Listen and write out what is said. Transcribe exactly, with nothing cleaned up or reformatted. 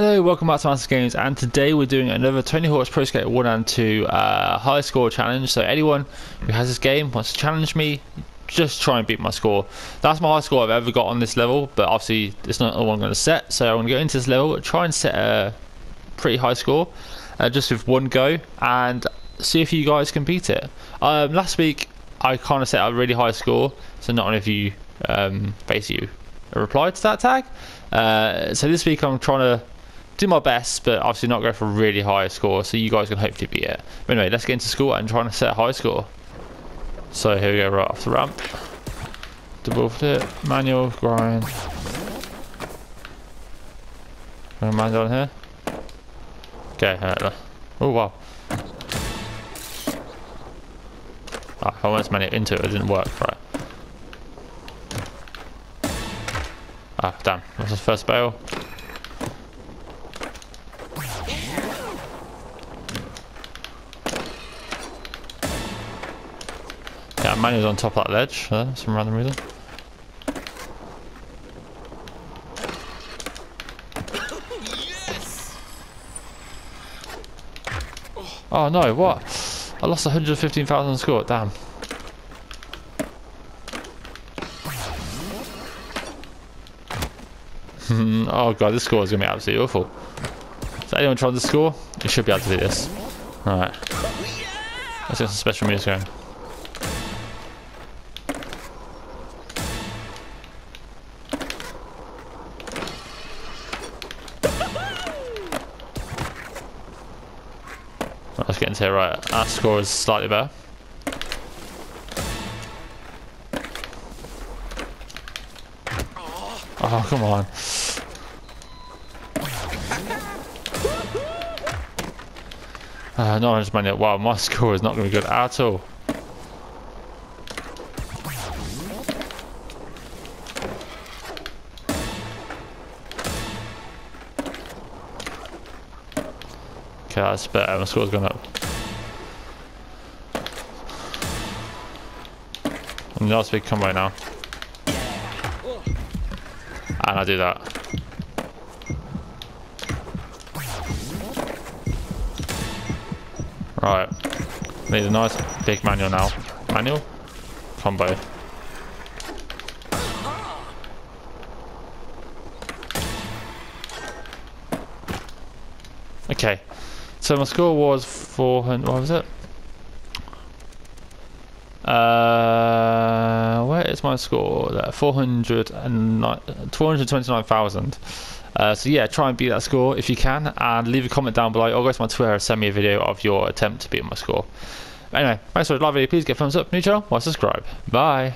Hello, welcome back to Martin's Games, and today we're doing another Tony Hawk's Pro Skater one and two uh, high score challenge. So anyone who has this game wants to challenge me, just try and beat my score. That's my highest score I've ever got on this level, but obviously it's not the one I'm going to set. So I'm going to go into this level, try and set a pretty high score, uh, just with one go, and see if you guys can beat it. Um, last week I kind of set a really high score, so not only if you um, basically reply to that tag. Uh, so this week I'm trying to do my best, but obviously not go for a really high score, so you guys can hopefully beat it. But anyway, let's get into school and try and set a high score. So here we go, right off the ramp. Double flip, manual, grind. No man on here. Okay, alright. Oh wow. Ah, I almost made it into it, it didn't work, right. Ah, damn, that's the first bail. Yeah, manual's on top of that ledge for uh, some random reason. Yes! Oh no, what? I lost one hundred fifteen thousand score, damn. Oh god, this score is going to be absolutely awful. Is anyone trying to score? You should be able to do this. Alright. Let's get some special moves going. Let's get into it, right. That score is slightly better. Oh, come on. Uh, no, I just meant it. Wow, my score is not going to be good at all. Okay, that's better. My score's gone up. I'm not a big combo now. And I do that. Right. Need a nice big manual now. Manual? Combo. Okay. So my score was four hundred. What was it? Uh, where is my score? four hundred and two hundred twenty-nine thousand. Uh, so yeah, try and beat that score if you can, and leave a comment down below, or go to my Twitter and send me a video of your attempt to beat my score. Anyway, thanks for the live video. Please give a thumbs up, new channel, or subscribe. Bye.